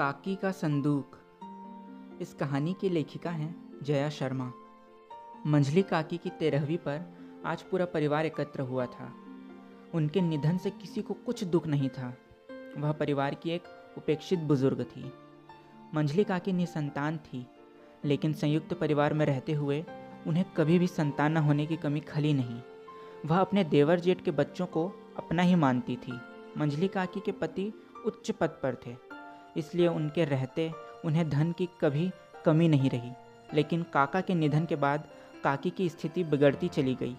काकी का संदूक। इस कहानी की लेखिका हैं जया शर्मा। मंजली काकी की 13वीं पर आज पूरा परिवार एकत्र हुआ था। उनके निधन से किसी को कुछ दुख नहीं था। वह परिवार की एक उपेक्षित बुजुर्ग थी। मंजली काकी निसंतान थी, लेकिन संयुक्त परिवार में रहते हुए उन्हें कभी भी संतान न होने की कमी खली नहीं। वह अपने देवर जेठ के बच्चों को अपना ही मानती थी। मंजली काकी के पति उच्च पद पर थे, इसलिए उनके रहते उन्हें धन की कभी कमी नहीं रही। लेकिन काका के निधन के बाद काकी की स्थिति बिगड़ती चली गई।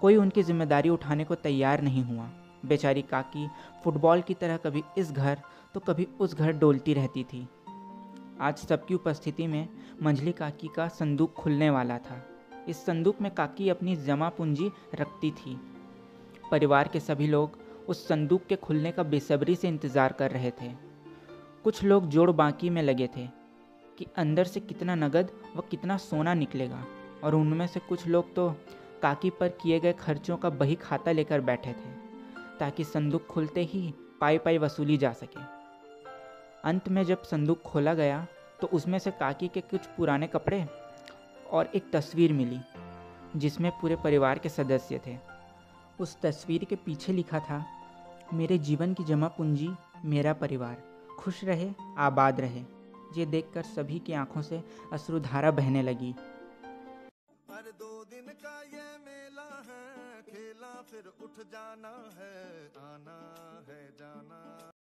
कोई उनकी जिम्मेदारी उठाने को तैयार नहीं हुआ। बेचारी काकी फुटबॉल की तरह कभी इस घर तो कभी उस घर डोलती रहती थी। आज सबकी उपस्थिति में मंजली काकी का संदूक खुलने वाला था। इस संदूक में काकी अपनी जमा पूंजी रखती थी। परिवार के सभी लोग उस संदूक के खुलने का बेसब्री से इंतज़ार कर रहे थे। कुछ लोग जोड़ बाकी में लगे थे कि अंदर से कितना नगद व कितना सोना निकलेगा, और उनमें से कुछ लोग तो काकी पर किए गए खर्चों का बही खाता लेकर बैठे थे ताकि संदूक खुलते ही पाई पाई वसूली जा सके। अंत में जब संदूक खोला गया तो उसमें से काकी के कुछ पुराने कपड़े और एक तस्वीर मिली जिसमें पूरे परिवार के सदस्य थे। उस तस्वीर के पीछे लिखा था, मेरे जीवन की जमा पूंजी, मेरा परिवार खुश रहे, आबाद रहे। ये देखकर सभी की आंखों से अश्रुधारा बहने लगी। हर दो दिन का ये मेला है, खेला फिर उठ जाना है, आना है जाना।